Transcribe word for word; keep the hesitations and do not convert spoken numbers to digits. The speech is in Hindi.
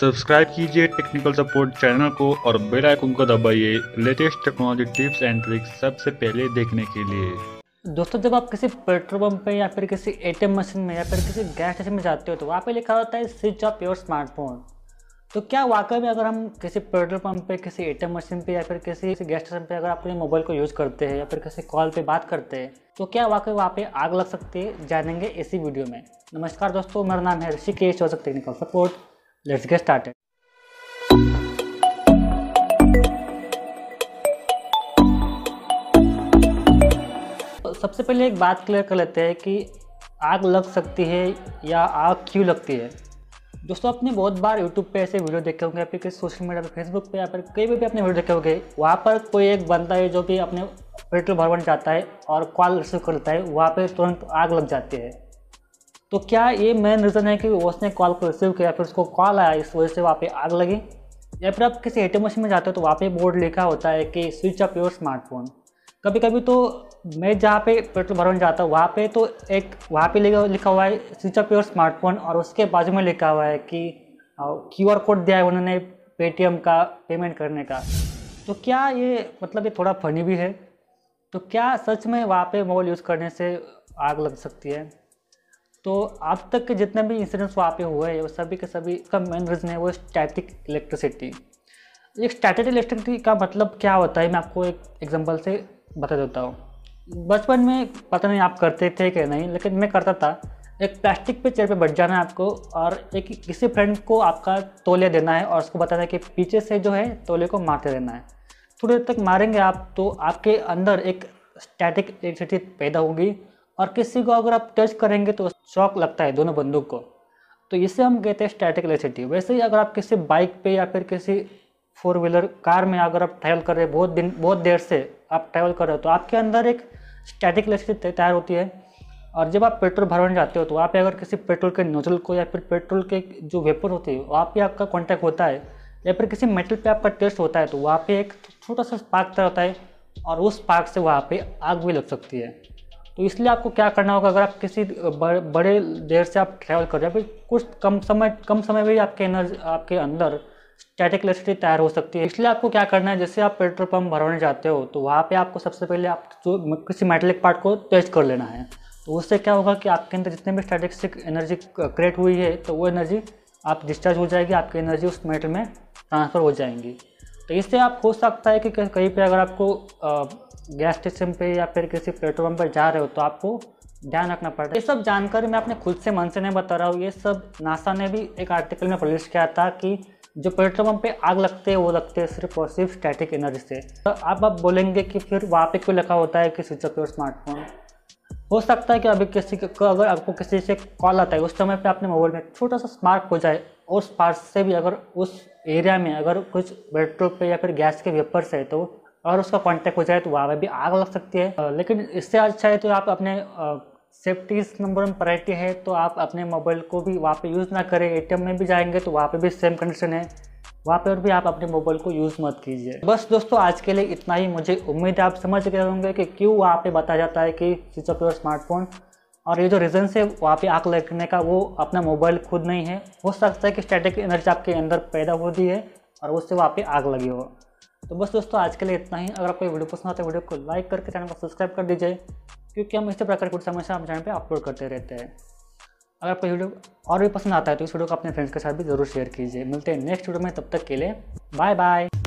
सब्सक्राइब कीजिए टेक्निकल सपोर्ट चैनल को और बेल आइकन को दबाइए latest technology tips and tricks सबसे पहले देखने के लिए। दोस्तों, जब आप किसी पेट्रोल पंप पे या फिर किसी एटीएम मशीन में या फिर किसी गैस स्टेशन में जाते हो तो वहाँ पे लिखा होता है स्विच ऑफ योर स्मार्टफोन। तो क्या वाकई में अगर हम किसी पेट्रोल पंप पे, किसी एटीएम मशीन पे या फिर किसी गैस स्टेशन पे अगर अपने मोबाइल को यूज़ करते हैं या फिर किसी कॉल पे बात करते हैं तो क्या वाकई वहाँ पे आग लग सकती है, जानेंगे इसी वीडियो में। नमस्कार दोस्तों, मेरा नाम है Rishikesh technical support. Let's get started. सबसे पहले एक बात क्लियर कर लेते हैं कि आग लग सकती है या आग क्यों लगती है। दोस्तों, आपने बहुत बार यूट्यूब पे ऐसे वीडियो देखे होंगे या फिर किसी सोशल मीडिया पे, फेसबुक पे या फिर कहीं भी आपने वीडियो देखे होंगे, वहाँ पर कोई एक बंदा है जो भी अपने पेट्रोल भरवाने जाता है और कॉल रिसीव करता है, वहाँ पे तुरंत आग लग जाती है। तो क्या ये मेन रीज़न है कि उसने कॉल को रिसीव किया फिर उसको कॉल आया, इस वजह से वहाँ पर आग लगी? या फिर आप किसी एटीएम मशीन में जाते हो तो वहाँ पर बोर्ड लिखा होता है कि स्विच ऑफ योर स्मार्टफोन। कभी कभी तो मैं जहाँ पे पेट्रोल भरवाने जाता हूँ वहाँ पे तो एक वहाँ पे लिखा हुआ है स्विच ऑफ योर स्मार्टफोन और उसके बाजू में लिखा हुआ है कि क्यू आर कोड दिया है उन्होंने पेटीएम का पेमेंट करने का। तो क्या ये मतलब ये थोड़ा फनी भी है। तो क्या सच में वहाँ पे मोबाइल यूज़ करने से आग लग सकती है? तो अब तक के जितने भी इंसिडेंट्स वहाँ पर हुए हैं वो सभी के सभी का मेन रीज़न है वो स्टैटिक इलेक्ट्रिसिटी। एक स्टैटिक इलेक्ट्रिसिटी का मतलब क्या होता है मैं आपको एक एग्जाम्पल से बता देता हूँ। बचपन में पता नहीं आप करते थे कि नहीं, लेकिन मैं करता था। एक प्लास्टिक पे चेयर पे बैठ जाना है आपको और एक किसी फ्रेंड को आपका तौलिया देना है और उसको बताना है कि पीछे से जो है तौलिया को मारते रहना है। थोड़ी देर तक मारेंगे आप तो आपके अंदर एक स्टैटिक इलेक्ट्रिसिटी पैदा होगी और किसी को अगर आप टच करेंगे तो शॉक लगता है दोनों बंदूक को। तो इसे हम कहते हैं स्टैटिक इलेक्ट्रिसिटी। वैसे ही अगर आप किसी बाइक पर या फिर किसी फोर व्हीलर कार में अगर आप ट्रैवल कर रहे हैं, बहुत दिन बहुत देर से आप ट्रैवल कर रहे हो तो आपके अंदर एक स्टैटिक इलेक्ट्रिसिटी तैयार होती है। और जब आप पेट्रोल भरवाने जाते हो तो वहाँ पे अगर किसी पेट्रोल के नोजल को या फिर पेट्रोल के जो वेपर होती है वहाँ पे आपका कांटेक्ट होता है या फिर किसी मेटल पे आपका टेस्ट होता है तो वहाँ पे एक छोटा सा स्पार्क तैयार होता है और उस स्पार्क से वहाँ पर आग भी लग सकती है। तो इसलिए आपको क्या करना होगा, अगर आप किसी बड़े देर से आप ट्रैवल कर रहे हो या फिर कुछ कम समय कम समय में आपके एनर्जी आपके अंदर स्टैटिक इलेक्ट्रिसिटी तैयार हो सकती है। इसलिए आपको क्या करना है, जैसे आप पेट्रोल पंप भरवाने जाते हो तो वहाँ पे आपको सबसे पहले आप जो किसी मेटलिक पार्ट को टच कर लेना है। तो उससे क्या होगा कि आपके अंदर जितने भी स्टैटिक एनर्जी क्रिएट हुई है तो वो एनर्जी आप डिस्चार्ज हो जाएगी, आपकी एनर्जी उस मेटल में ट्रांसफ़र हो जाएंगी। तो इससे आप हो सकता है कि कहीं पर अगर आपको गैस स्टेशन पर या फिर किसी पेट्रोल पम्प पर जा रहे हो तो आपको ध्यान रखना पड़ता है। ये सब जानकारी मैं अपने खुद से मन से नहीं बता रहा हूँ, ये सब नासा ने भी एक आर्टिकल में पब्लिश किया था कि जो पेट्रोल पंप पे आग लगते हैं वो लगते हैं सिर्फ और सिर्फ स्टैटिक एनर्जी से। तो आप आप बोलेंगे कि फिर वहाँ पे क्यों लिखा होता है कि स्विच ऑफ योर स्मार्टफोन। हो सकता है कि अभी किसी का अगर आपको किसी से कॉल आता है उस समय पे आपने मोबाइल में छोटा सा स्पार्क हो जाए और स्पार्क से भी अगर उस एरिया में अगर कुछ पेट्रोल पे या फिर गैस के वेपर्स है तो अगर उसका कॉन्टैक्ट हो जाए तो वहाँ पर भी आग लग सकती है। लेकिन इससे अच्छा है तो आप अपने सेफ्टी इस नंबर में प्रायरिटी है तो आप अपने मोबाइल को भी वहाँ पे यूज़ ना करें। एटीएम में भी जाएंगे तो वहाँ पे भी सेम कंडीशन है, वहाँ पे और भी आप अपने मोबाइल को यूज़ मत कीजिए। बस दोस्तों, आज के लिए इतना ही। मुझे उम्मीद है आप समझ गए होंगे कि क्यों वहाँ पे बताया जाता है कि स्विच ऑफ योर स्मार्टफोन और ये जो रीज़न है वहाँ पर आग लगने का वो अपना मोबाइल खुद नहीं है। हो सकता है कि स्टैटिक एनर्जी आपके अंदर पैदा होती है और उससे वहाँ पर आग लगी हो। तो बस दोस्तों, आज के लिए इतना ही। अगर आपको वीडियो पसंद आता है वीडियो को लाइक करके चैनल को सब्सक्राइब कर दीजिए क्योंकि हम इसी प्रकार की कुछ समस्या आप चैनल पे अपलोड करते रहते हैं। अगर आपको वीडियो और भी पसंद आता है तो इस वीडियो को अपने फ्रेंड्स के साथ भी जरूर शेयर कीजिए। मिलते हैं नेक्स्ट वीडियो में, तब तक के लिए बाय बाय।